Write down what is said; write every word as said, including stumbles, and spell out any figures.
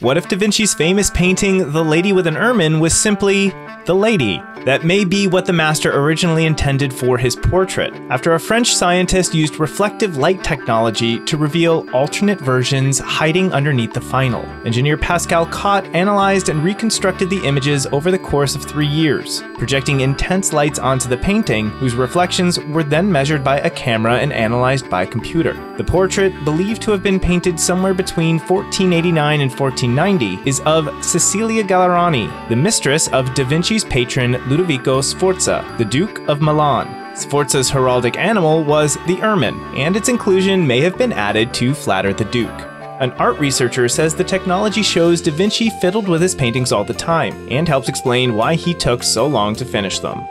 What if Da Vinci's famous painting, The Lady with an Ermine, was simply The Lady? That may be what the master originally intended for his portrait, after a French scientist used reflective light technology to reveal alternate versions hiding underneath the final. Engineer Pascal Cotte analyzed and reconstructed the images over the course of three years, projecting intense lights onto the painting, whose reflections were then measured by a camera and analyzed by computer. The portrait, believed to have been painted somewhere between fourteen eighty-nine and fourteen ninety, is of Cecilia Gallerani, the mistress of Da Vinci's patron Ludovico Sforza, the Duke of Milan. Sforza's heraldic animal was the ermine, and its inclusion may have been added to flatter the Duke. An art researcher says the technology shows Da Vinci fiddled with his paintings all the time, and helps explain why he took so long to finish them.